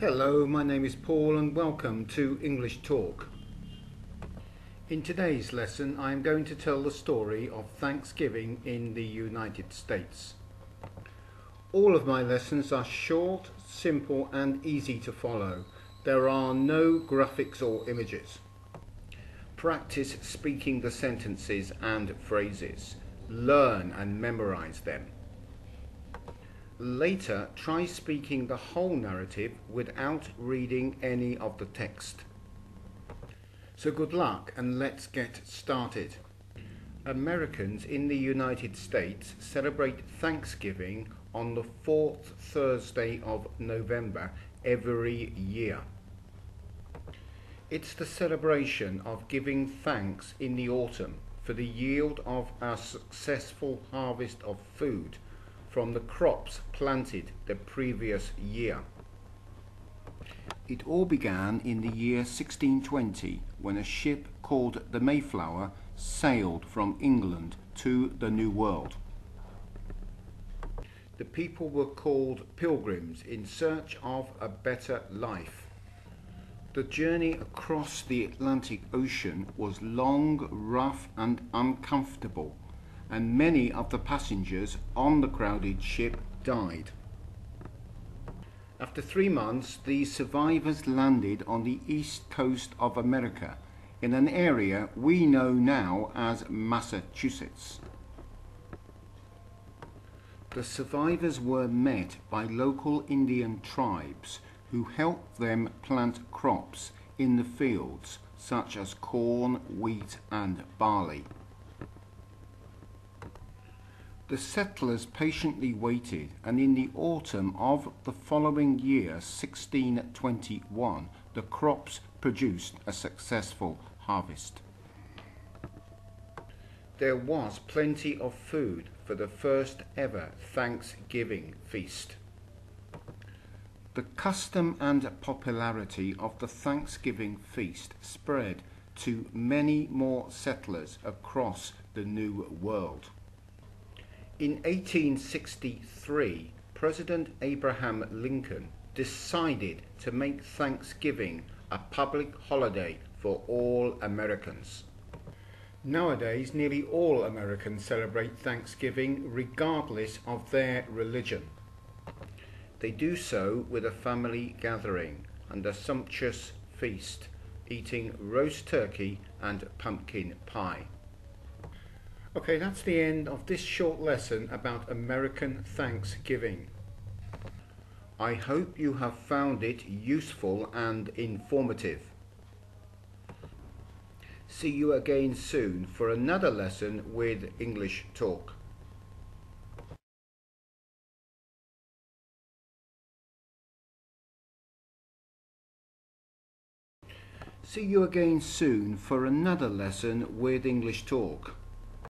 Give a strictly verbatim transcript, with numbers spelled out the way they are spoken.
Hello, my name is Paul and welcome to English Talk. In today's lesson I am going to tell the story of Thanksgiving in the United States. All of my lessons are short, simple and easy to follow. There are no graphics or images. Practice speaking the sentences and phrases. Learn and memorize them. Later, try speaking the whole narrative without reading any of the text. So good luck and let's get started. Americans in the United States celebrate Thanksgiving on the fourth Thursday of November every year. It's the celebration of giving thanks in the autumn for the yield of our successful harvest of food from the crops planted the previous year. It all began in the year sixteen twenty when a ship called the Mayflower sailed from England to the New World. The people were called Pilgrims in search of a better life. The journey across the Atlantic Ocean was long, rough and uncomfortable, and many of the passengers on the crowded ship died. After three months, the survivors landed on the east coast of America, in an area we know now as Massachusetts. The survivors were met by local Indian tribes who helped them plant crops in the fields, such as corn, wheat and barley. The settlers patiently waited, and in the autumn of the following year, sixteen twenty-one, the crops produced a successful harvest. There was plenty of food for the first ever Thanksgiving feast. The custom and popularity of the Thanksgiving feast spread to many more settlers across the New World. In eighteen sixty-three, President Abraham Lincoln decided to make Thanksgiving a public holiday for all Americans. Nowadays, nearly all Americans celebrate Thanksgiving regardless of their religion. They do so with a family gathering and a sumptuous feast, eating roast turkey and pumpkin pie. Okay, that's the end of this short lesson about American Thanksgiving. I hope you have found it useful and informative. See you again soon for another lesson with English Talk. See you again soon for another lesson with English Talk.